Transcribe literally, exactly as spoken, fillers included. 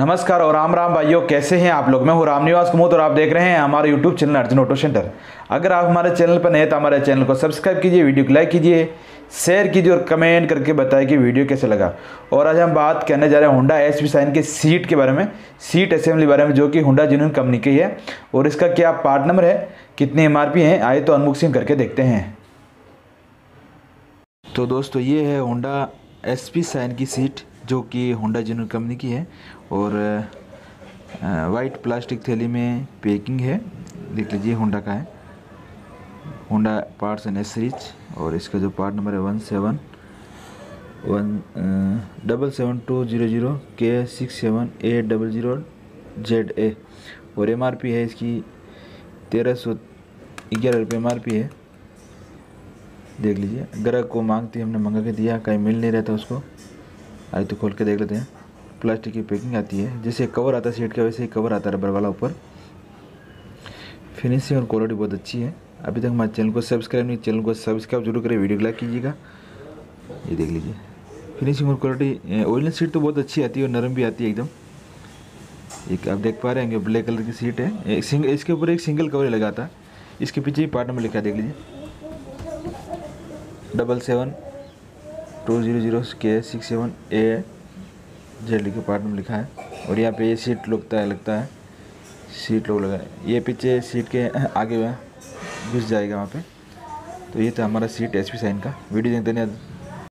नमस्कार और राम राम भाइयों, कैसे हैं आप लोग। मैं हूं रामनिवास कुमोत और आप देख रहे हैं हमारे YouTube channel Arjun auto centre. अगर आप हमारे चैनल पर नए तो हमारे चैनल को सब्सक्राइब कीजिए, वीडियो को लाइक कीजिए, शेयर कीजिए और कमेंट करके बताएं कि वीडियो कैसे लगा। और आज हम बात करने जा रहे हैं होंडा एस पी शाइन के सीट के बारे में, सीट असेंबली बारे में, जो कि होंडा जेनुइन कंपनी की है और इसका क्या पार्ट नंबर है, कितनी एम आर पी है, आए तो अनमुख सिंह करके देखते हैं। तो दोस्तों ये है होंडा एस पी शाइन की सीट जो कि होंडा जेनुइन कंपनी की है और वाइट प्लास्टिक थैली में पैकिंग है। देख लीजिए होंडा का है, होंडा पार्ट्स एंड एसेसरीज और इसका जो पार्ट नंबर है one seven one double seven two zero zero K six seven eight double zero Z A और एम आर पी है इसकी तेरह सौ ग्यारह रुपये एम आर पी है। देख लीजिए, ग्राहक को मांगती हमने मंगा के दिया, कहीं मिल नहीं रहता उसको। आइए तो खोल के देख लेते हैं। प्लास्टिक की पैकिंग आती है, जैसे कवर आता है सीट का वैसे ही कवर आता है रबर वाला ऊपर। फिनिशिंग और क्वालिटी बहुत अच्छी है। अभी तक हमारे चैनल को सब्सक्राइब नहीं, चैनल को सब्सक्राइब जरूर करें, वीडियो को लाइक कीजिएगा। ये देख लीजिए फिनिशिंग और क्वालिटी। ओरिजिनल सीट तो बहुत अच्छी आती है और नरम भी आती है एकदम। एक आप देख पा रहे होंगे ब्लैक कलर की सीट है, एक सिंग, इसके ऊपर एक सिंगल कवर लगा था। इसके पीछे पार्ट नंबर लिखा है, देख लीजिए double seven two zero zero K six seven A Z के पार्ट में लिखा है। और यहाँ पे ये सीट लगता है लगता है सीट लोग लगा है, ये पीछे सीट के आगे घुस जाएगा वहाँ पे। तो ये था हमारा सीट एस पी शाइन का। वीडियो देखने धन्यवाद।